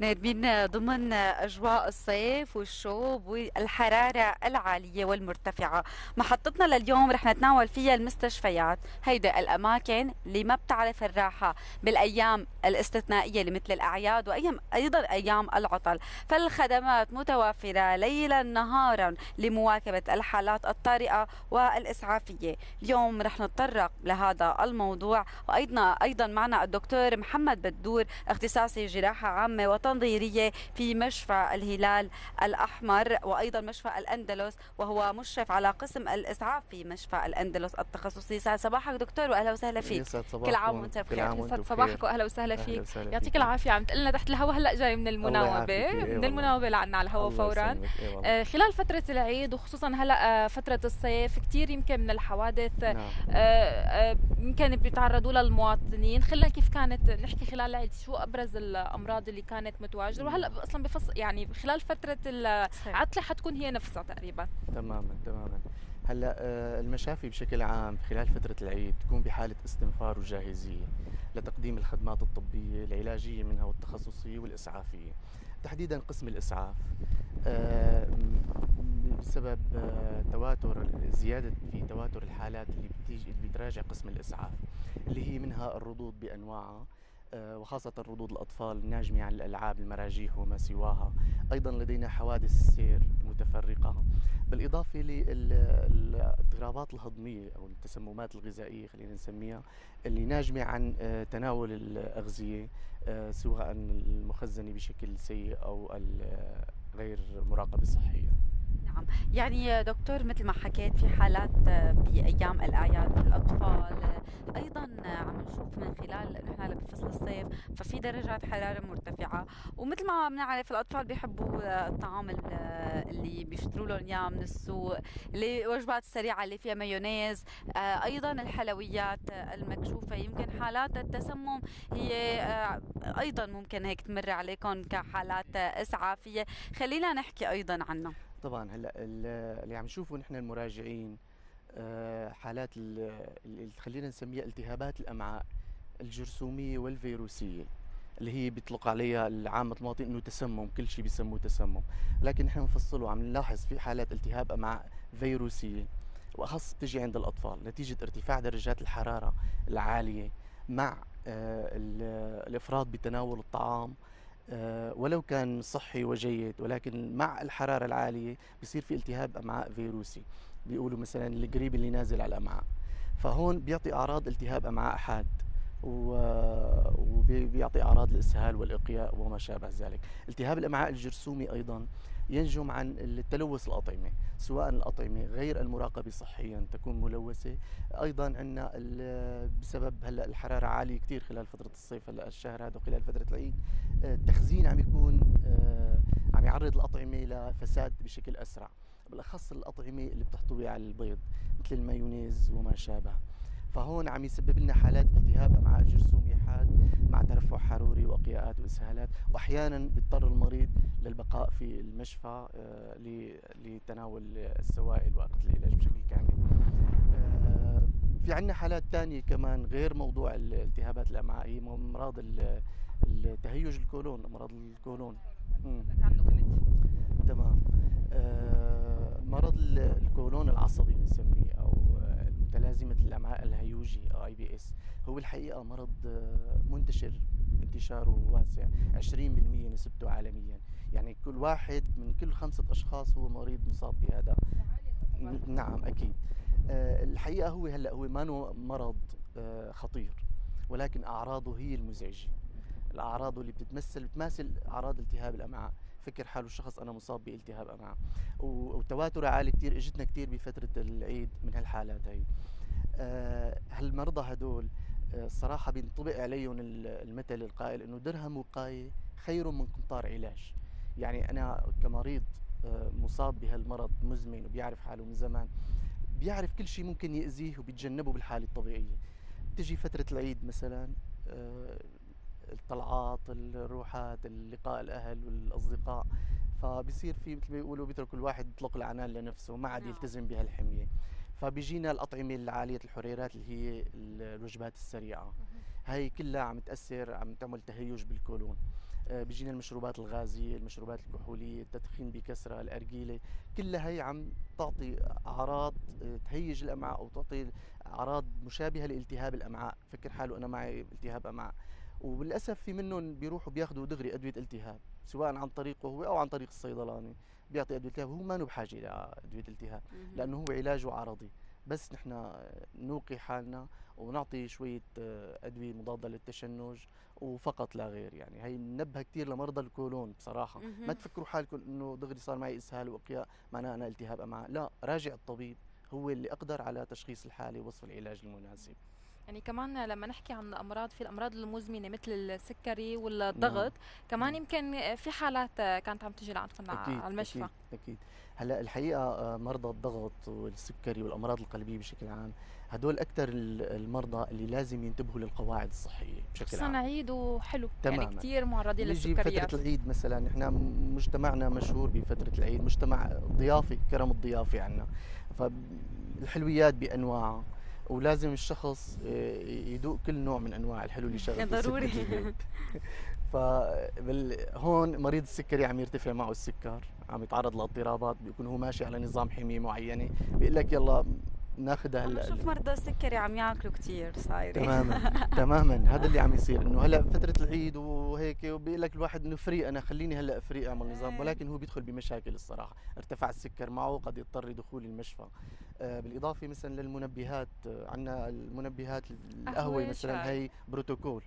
نيرمين، ضمن أجواء الصيف والشوب والحرارة العالية والمرتفعة، محطتنا لليوم رح نتناول فيها المستشفيات، هيدا الأماكن اللي ما بتعرف الراحة بالأيام الاستثنائية اللي مثل الأعياد وأيضا أيام العطل، فالخدمات متوافرة ليلا نهارا لمواكبة الحالات الطارئة والإسعافية. اليوم رح نتطرق لهذا الموضوع، وأيضا معنا الدكتور محمد بدور، اختصاصي جراحة عامة وتنظيرية في مشفى الهلال الأحمر وأيضا مشفى الأندلس، وهو مشرف على قسم الإسعاف في مشفى الأندلس التخصصي. يسعد صباحك دكتور وأهلا وسهلا فيك. كل عام وأنت بخير. يسعد صباحك وأهلا وسهلا فيك. يعطيك العافية. عم تقلنا تحت الهواء هلا جاي من المناوبة، من المناوبة لعنا على الهواء فورا. خلال فترة العيد وخصوصا هلا فترة الصيف كثير يمكن من الحوادث يمكن بيتعرضوا لها المواطنين، خلينا كيف كانت نحكي خلال العيد شو ابرز الامراض اللي كانت متواجده، وهلا اصلا يعني خلال فتره العطله حتكون هي نفسها تقريبا. تماما. هلا المشافي بشكل عام خلال فتره العيد تكون بحاله استنفار وجاهزيه لتقديم الخدمات الطبيه العلاجيه منها والتخصصيه والاسعافيه، تحديدا قسم الاسعاف بسبب تواتر زياده في تواتر الحالات اللي بتراجع قسم الاسعاف، اللي هي منها الرضوض بانواعها وخاصة الرضوض الأطفال الناجمة عن الألعاب، المراجيح وما سواها. أيضا لدينا حوادث السير المتفرقة، بالإضافة للاضطرابات الهضمية أو التسممات الغذائية خلينا نسميها، اللي ناجمة عن تناول الأغذية سواء المخزنة بشكل سيء أو غير مراقبة صحية. نعم، يعني دكتور مثل ما حكيت في حالات بأيام الأعياد الأطفال، أيضا عم نشوف من خلال نحن بفصل الصيف ففي درجات حرارة مرتفعة، ومثل ما بنعرف الأطفال بيحبوا الطعام اللي بيشتروا لهم إياه من السوق، الوجبات السريعة اللي فيها مايونيز، أيضا الحلويات المكشوفة. يمكن حالات التسمم هي أيضا ممكن هيك تمر عليكم كحالات إسعافية، خلينا نحكي أيضا عنها. طبعا هلا اللي عم نشوفه نحن المراجعين حالات اللي خلينا نسميها التهابات الامعاء الجرثوميه والفيروسيه، اللي هي بيطلق عليها عامه المواطنين انه تسمم، كل شيء بيسموه تسمم، لكن نحن بنفصله. عم نلاحظ في حالات التهاب امعاء فيروسيه، واخص بتجي عند الاطفال نتيجه ارتفاع درجات الحراره العاليه مع الافراط بتناول الطعام، ولو كان صحي وجيد، ولكن مع الحرارة العالية بصير في التهاب أمعاء فيروسي، بيقولوا مثلا القريب اللي نازل على الأمعاء، فهون بيعطي أعراض التهاب أمعاء حاد، وبيعطي أعراض الإسهال والإقياء وما شابه ذلك. التهاب الأمعاء الجرثومي أيضا ينجم عن التلوث الأطعمة، سواء الأطعمة غير المراقبة صحيا تكون ملوثة، أيضا عندنا بسبب هلا الحرارة عالية كثير خلال فترة الصيف هلا الشهر هذا وخلال فترة العيد، التخزين عم يكون عم يعرض الأطعمة لفساد بشكل أسرع، بالأخص الأطعمة اللي بتحتوي على البيض مثل المايونيز وما شابه، فهون عم يسبب لنا حالات التهاب امعاء جرثومي حاد مع ترفع حروري واقياءات واسهالات، واحيانا بيضطر المريض للبقاء في المشفى لتناول السوائل واقت العلاج بشكل كامل. في عندنا حالات ثانيه كمان غير موضوع الالتهابات الامعائيه، امراض التهيج الكولون، امراض الكولون تمام، مرض الكولون العصبي بنسميه، او متلازمة الأمعاء الهيوجي أو IBS، هو الحقيقة مرض منتشر، انتشاره واسع، 20% نسبته عالميا، يعني كل واحد من كل 5 أشخاص هو مريض مصاب بهذا. نعم أكيد. الحقيقة هو هلا هو مانو مرض خطير، ولكن أعراضه هي المزعجة، الأعراض اللي بتماثل أعراض التهاب الأمعاء. فكر حاله الشخص أنا مصاب بالتهاب أمعاء، وتواتره عالي كثير، اجتنا كثير بفترة العيد من هالحالات هي. هالمرضى هدول الصراحة بينطبق عليهم المثل القائل إنه درهم وقاية خير من قنطار علاج، يعني أنا كمريض مصاب بهالمرض مزمن وبيعرف حاله من زمان، بيعرف كل شيء ممكن يأذيه وبيتجنبه بالحالة الطبيعية. بتجي فترة العيد مثلا الطلعات، الروحات، اللقاء الأهل والأصدقاء، فبصير في مثل ما بيقولوا بيترك الواحد يطلق العنان لنفسه، ما عاد يلتزم بهالحمية، فبيجينا الأطعمة العالية الحريرات اللي هي الوجبات السريعة، هاي كلها عم تأثر، عم تعمل تهيج بالكولون. بيجينا المشروبات الغازيه، المشروبات الكحوليه، التدخين بكثره، الارجيله، كلها هي عم تعطي اعراض تهيج الامعاء او تعطي اعراض مشابهه لالتهاب الامعاء. فكر حاله انا معي التهاب امعاء، وبالاسف في منهم بيروحوا بياخذوا دغري ادويه التهاب، سواء عن طريقه هو او عن طريق الصيدلاني بيعطي ادويه التهاب، هو ما له بحاجه لادويه التهاب لانه هو علاجه عرضي، بس نحن نوقي حالنا ونعطي شويه ادويه مضاده للتشنج وفقط لا غير. يعني هي منبهه كثير لمرضى الكولون بصراحه، ما تفكروا حالكم انه دغري صار معي اسهال واقياء معناه انا التهاب امعاء، لا، راجع الطبيب، هو اللي اقدر على تشخيص الحاله ووصف العلاج المناسب. يعني كمان لما نحكي عن الامراض، في الامراض المزمنه مثل السكري والضغط، كمان يمكن في حالات كانت عم تجي لعندكم على المشفى. أكيد. هلا الحقيقه مرضى الضغط والسكري والامراض القلبيه بشكل عام، هدول اكثر المرضى اللي لازم ينتبهوا للقواعد الصحيه بشكل عام. عيد وحلو تماماً. يعني كثير معرضين للسكريات. بيجي فتره العيد مثلا، نحن مجتمعنا مشهور بفتره العيد، مجتمع ضيافي، كرم الضيافه عندنا، فالحلويات بانواعها، ولازم الشخص يذوق كل نوع من انواع الحلو اللي شغله ضروري. فهون مريض السكري عم يرتفع معه السكر، عم يتعرض لاضطرابات، بيكون هو ماشي على نظام حميه معينه، بيقول لك يلا ناخذها هلا. بشوف مرضى السكري عم ياكلوا كثير صاير. تماما تماما، هذا اللي عم يصير، انه هلا فتره العيد وهيك، وبيقول لك الواحد انه فري، انا خليني هلا فري اعمل نظام، ولكن هو بيدخل بمشاكل الصراحه، ارتفع السكر معه قد يضطر لدخول المشفى. بالاضافه مثلا للمنبهات، عندنا المنبهات القهوه مثلا، هي بروتوكول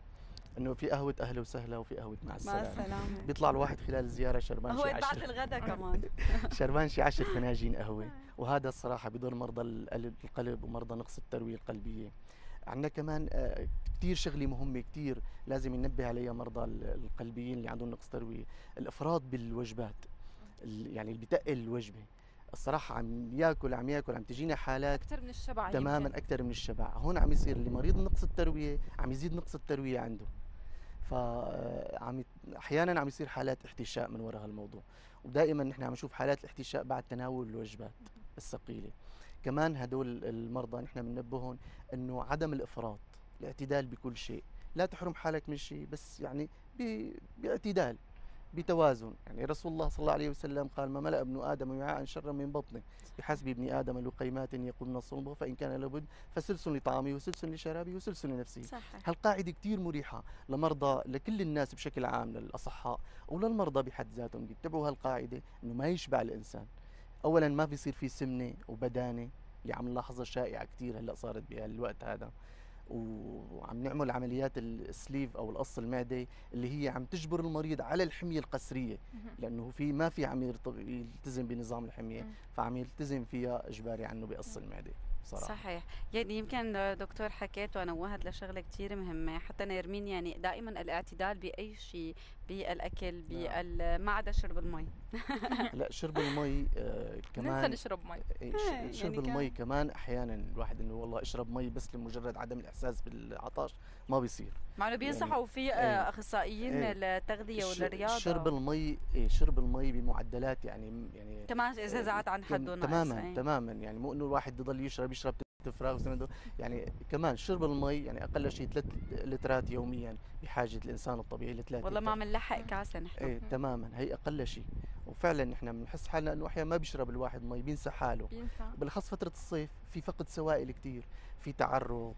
انه في قهوه اهلا وسهلا وفي قهوه مع السلامه، بيطلع الواحد خلال الزياره شربان شي 10، هو بعد الغداء كمان شربان شي 10 فناجين قهوه، وهذا الصراحه بضر مرضى القلب ومرضى نقص الترويه القلبيه. عندنا كمان كثير شغله مهمه كثير لازم ننبه عليها مرضى القلبيين اللي عندهم نقص ترويه، الافراط بالوجبات، يعني اللي بتقل الوجبه الصراحه عم ياكل، عم تجينا حالات اكثر من الشبع، تماما اكثر من الشبع، هون عم يصير اللي مريض نقص الترويه عم يزيد نقص الترويه عنده، فعم احيانا عم يصير حالات احتشاء من وراء هالموضوع، ودائما نحن عم نشوف حالات الاحتشاء بعد تناول الوجبات الثقيله. كمان هدول المرضى نحن بننبههم انه عدم الافراط، الاعتدال بكل شيء، لا تحرم حالك من شيء بس يعني باعتدال بتوازن. يعني رسول الله صلى الله عليه وسلم قال: ما ملأ ابن آدم وعاء شرا من بطنه بحسب ابن آدم لقيمات يقومن صومه، فإن كان لابد فسلس لطعامه وسلس لشرابه وسلس لنفسه. صحيح. هالقاعدة كتير مريحة لمرضى، لكل الناس بشكل عام، للأصحاء وللمرضى بحد ذاتهم يتبعوا هالقاعدة، إنه ما يشبع الإنسان. أولا ما بيصير في سمنة وبدانة اللي عم نلاحظها شائعة كتير هلأ صارت بهالوقت هذا، وعم نعمل عمليات السليف او القص المعدي اللي هي عم تجبر المريض على الحميه القسريه، لانه في ما في عم يلتزم بنظام الحميه، فعم يلتزم فيها اجباري عنه بقص المعده صراحه. صحيح. يعني يمكن دكتور حكيت ونوهت لشغله كثير مهمه، حتى نيرمين يعني دائما الاعتدال باي شيء، بالاكل، ما عدا شرب المي. لا شرب المي كمان ننسى نشرب مي. شرب يعني المي كمان احيانا الواحد انه والله اشرب مي بس لمجرد عدم الاحساس بالعطش ما بيصير، مع انه بينصحوا يعني في اخصائيين للتغذيه والرياضه. شرب المي بمعدلات يعني 8 إزازات عن حده. تماما يعني مو انه الواحد بضل يشرب تفراغ، يعني كمان شرب المي يعني اقل شيء 3 لترات يوميا، بحاجه الانسان الطبيعي ل3 والله ما عم نلحق كاسه نحن. ايه تماما، هي اقل شيء. وفعلا نحن بنحس حالنا انه احيانا ما بيشرب الواحد مي، بينسى حاله، بالاخص فتره الصيف في فقد سوائل كثير، في تعرق،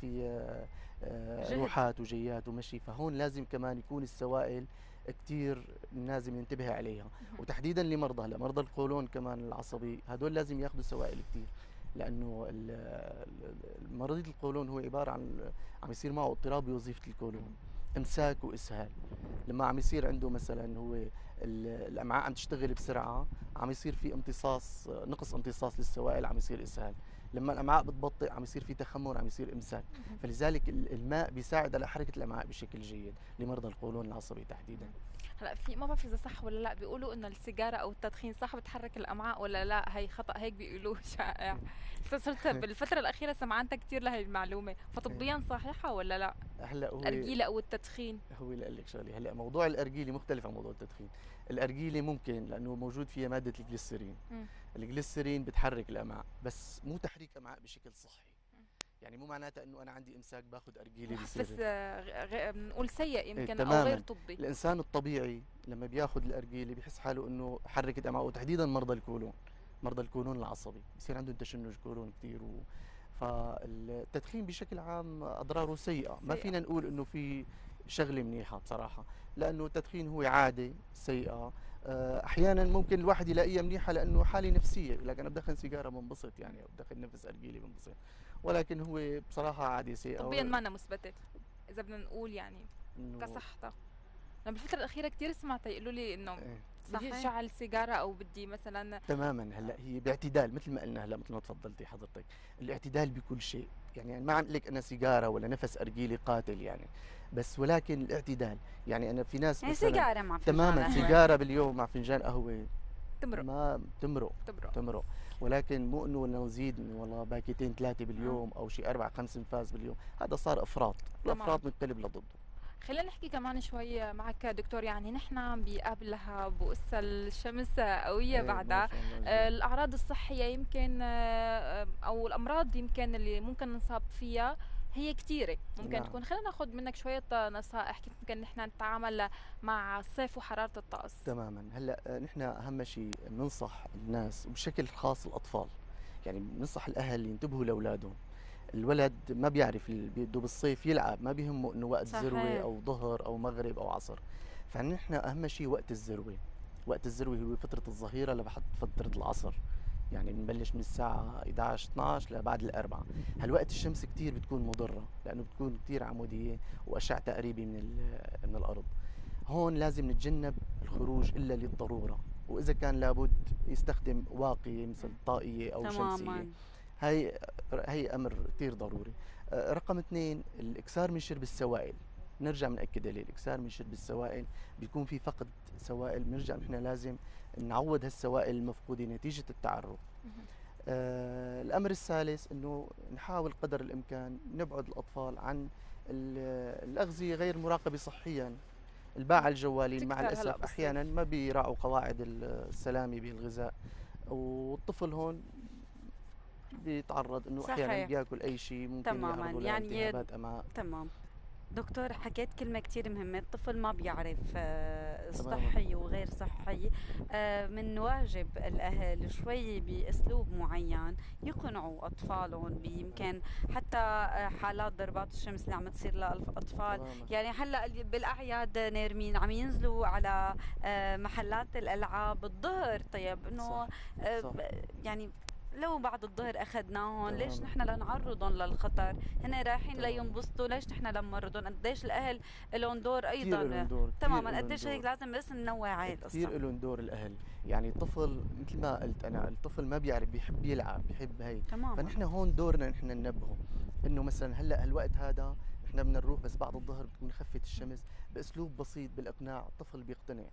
في روحات وجيات ومشي، فهون لازم كمان يكون السوائل كثير لازم ينتبه عليها، وتحديدا لمرضى مرضى القولون كمان العصبي، هدول لازم ياخذوا سوائل كثير، لانه مريض القولون هو عباره عن عم يصير معه اضطراب بوظيفه القولون، امساك واسهال. لما عم يصير عنده مثلا هو الامعاء عم تشتغل بسرعه، عم يصير في امتصاص، نقص امتصاص للسوائل، عم يصير اسهال. لما الامعاء بتبطئ عم يصير في تخمر، عم يصير امساك، فلذلك الماء بيساعد على حركه الامعاء بشكل جيد لمرضى القولون العصبي تحديدا. هلا في ما بعرف اذا صح ولا لا، بيقولوا انه السيجاره او التدخين صح بتحرك الامعاء ولا لا؟ هي خطا، هيك بيقولوا شائع. صرت بالفتره الاخيره سمعانتها كثير لهي المعلومه، فطبيا صحيحه ولا لا؟ هلا هو الارجيله او التدخين، هو لا لك شغله، هلا موضوع الارجيله مختلف عن موضوع التدخين. الارجيله ممكن لانه موجود فيها ماده الجليسرين، الجليسرين بتحرك الامعاء، بس مو تحريك امعاء بشكل صحي. يعني مو معناتها انه انا عندي امساك باخذ ارجيلي بصير بس بنقول سيء يمكن او غير طبي. الانسان الطبيعي لما بياخذ الارجيلي بحس حاله انه حركت امعاءه، وتحديدا مرضى الكولون، مرضى الكولون العصبي بصير عندهم تشنج كولون كثير فالتدخين بشكل عام اضراره سيئه، ما فينا نقول انه في شغله منيحه بصراحه، لانه التدخين هو عاده سيئه، احيانا ممكن الواحد يلاقيها منيحه لانه حاله نفسيه، لكن انا بدخن سيجاره بنبسط يعني، او بدخن نفس ارجيله بنبسط، ولكن هو بصراحه عاده سيئه طبيا ما أنا مثبته اذا بدنا نقول يعني كصحتها. انا بالفتره الاخيره كثير سمعت يقولوا لي انه بدي اشعل سيجاره او بدي مثلا. تماما. هلا هي باعتدال مثل ما قلنا، هلا مثل ما تفضلتي حضرتك، الاعتدال بكل شيء، يعني ما عم اقول لك انا سيجاره ولا نفس ارجيلي قاتل يعني، بس ولكن الاعتدال، يعني انا في ناس يعني سيجاره مع فنجان قهوه، تماما سيجاره باليوم مع فنجان قهوه تمرق، ما تمرق، ولكن مو انه نزيد والله باكيتين ثلاثه باليوم او شيء اربع خمس انفاس باليوم، هذا صار افراط، الافراط منقلب لضده. خلينا نحكي كمان شوي معك دكتور، يعني نحن بقبلها بقصة الشمس قوية بعدها، الأعراض الصحية يمكن أو الأمراض يمكن اللي ممكن نصاب فيها هي كثيرة ممكن نعم. تكون خلينا ناخذ منك شوية نصائح كيف ممكن نحن نتعامل مع الصيف وحرارة الطقس. تماما. هلا نحن أهم شيء بننصح الناس وبشكل خاص الأطفال، يعني بننصح الأهل ينتبهوا لأولادهم. الولد ما بيعرف، بده بالصيف يلعب، ما بيهمه انه وقت ذروه او ظهر او مغرب او عصر، فنحن اهم شيء وقت الذروه. وقت الذروه هو فتره الظهيره لحد فتره العصر، يعني بنبلش من الساعه 11 12 لبعد الاربعه. هالوقت الشمس كثير بتكون مضره لانه بتكون كثير عموديه واشعتها قريبه من الارض. هون لازم نتجنب الخروج الا للضروره، واذا كان لابد يستخدم واقيه مثل طاقيه او شمسيه. هي امر كثير ضروري. رقم 2 الاكثار من شرب السوائل، نرجع بناكد عليه، الاكثار من شرب السوائل بيكون في فقد سوائل، بنرجع نحن لازم نعوض هالسوائل المفقوده نتيجه التعرض. الامر الثالث انه نحاول قدر الامكان نبعد الاطفال عن الاغذيه غير مراقبه صحيا. الباعة الجوالين مع الاسف احيانا ما بيراعوا قواعد السلامه بالغذاء، والطفل هون بيتعرض انه احيانا بياكل اي شيء ممكن يعرضه لالتهابات امعاء. تمام دكتور، حكيت كلمه كثير مهمه، الطفل ما بيعرف صحي وغير صحي. من واجب الاهل شوي باسلوب معين يقنعوا اطفالهم، يمكن حتى حالات ضربات الشمس اللي عم تصير للاطفال، يعني هلا بالاعياد نيرمين عم ينزلوا على محلات الالعاب الظهر، طيب انه يعني لو بعد الظهر اخذناهم ليش نحن لنعرضهم للخطر؟ هن رايحين لينبسطوا، ليش نحن لنمرضهم؟ قديش الاهل لهم دور ايضا. تماما. قديش هيك لازم بس ننوع على القصه. كثير لهم دور الاهل، يعني الطفل مثل ما قلت انا، الطفل ما بيعرف، بيحب يلعب، بيحب هي، فنحن هون دورنا نحن ننبهه انه مثلا هلا هالوقت هذا نحن بدنا نروح، بس بعد الظهر بتكون خفت الشمس، باسلوب بسيط بالاقناع الطفل بيقتنع.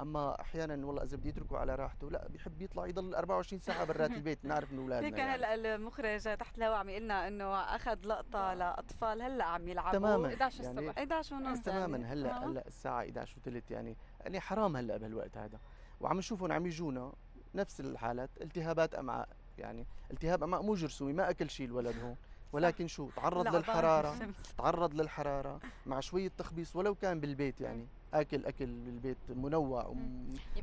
اما احيانا والله اذا بدي اتركه على راحته لا، بيحب يطلع يضل 24 ساعه برات البيت. نعرف انه اولادنا كان هلا يعني. المخرج تحت الهواء عم يقول لنا انه اخذ لقطه لاطفال هلا عم يلعبوا. تماما 11 الصبح يعني 11:30. تماما. هلا الساعه 11:30 يعني حرام هلا بهالوقت هذا، وعم نشوفهم عم يجونا نفس الحالات، التهابات امعاء. يعني التهاب امعاء مو جرثومي، ما اكل شيء الولد هون، ولكن شو تعرض للحراره، تعرض للحراره مع شويه تخبيص، ولو كان بالبيت يعني اكل بالبيت منوع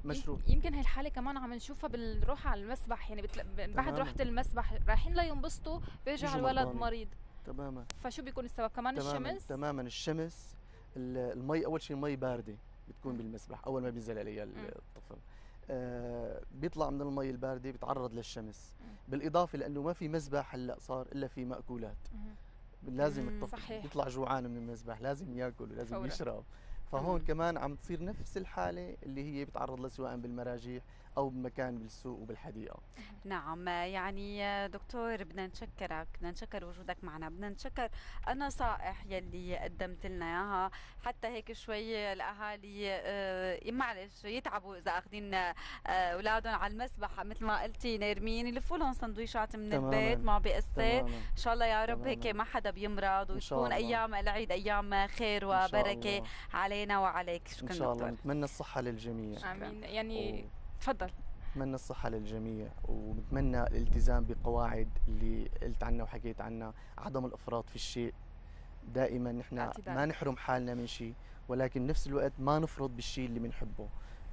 ومشروب. يمكن هي الحاله كمان عم نشوفها بالروحه على المسبح، يعني بعد روحه المسبح رايحين لينبسطوا بيرجع الولد مريض. تماما. فشو بيكون السبب كمان؟ الشمس. تماما الشمس، المي، اول شيء المي بارده بتكون بالمسبح اول ما بينزل عليها الطفل، بيطلع من المي البارده بيتعرض للشمس، بالاضافه لانه ما في مسبح هلا صار الا في ماكولات، لازم الطفل يطلع جوعان من المسبح، لازم ياكل ولازم يشرب، فهون كمان عم تصير نفس الحالة اللي هي بتعرض لها سواء بالمراجيح أو بمكان بالسوق وبالحديقة. نعم. يعني دكتور بدنا نشكرك، بدنا نشكر وجودك معنا، بدنا نشكر النصائح يلي قدمت لنا إياها، حتى هيك شوي الأهالي معلش يتعبوا إذا أخذين أولادهم على المسبح مثل ما قلتي نيرمين، يلفوا لهم سندويشات من البيت ما بيأثر. إن شاء الله يا رب هيك ما حدا بيمرض، وتكون أيام العيد أيام خير وبركة علينا وعليك. شكرا دكتور. إن شاء الله، نتمنى الصحة للجميع. آمين. يعني تفضل. بتمنى الصحة للجميع، وبتمنى الالتزام بقواعد اللي قلت عنها وحكيت عنها، عدم الافراط في الشيء، دائما نحن ما نحرم حالنا من شيء، ولكن بنفس الوقت ما نفرط بالشيء اللي بنحبه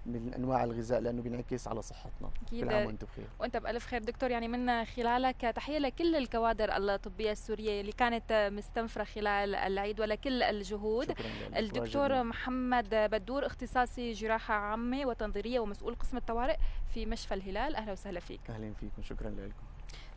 من انواع الغذاء، لانه بينعكس على صحتنا. كل عام وانت بخير. وانت بالف خير دكتور، يعني من خلالك تحيه لكل الكوادر الطبيه السوريه اللي كانت مستنفره خلال العيد ولكل الجهود. الدكتور واجبنا. محمد بدور، اختصاصي جراحه عامه وتنظيريه ومسؤول قسم الطوارئ في مشفى الهلال، اهلا وسهلا فيك. اهلا فيكم، شكرا لكم.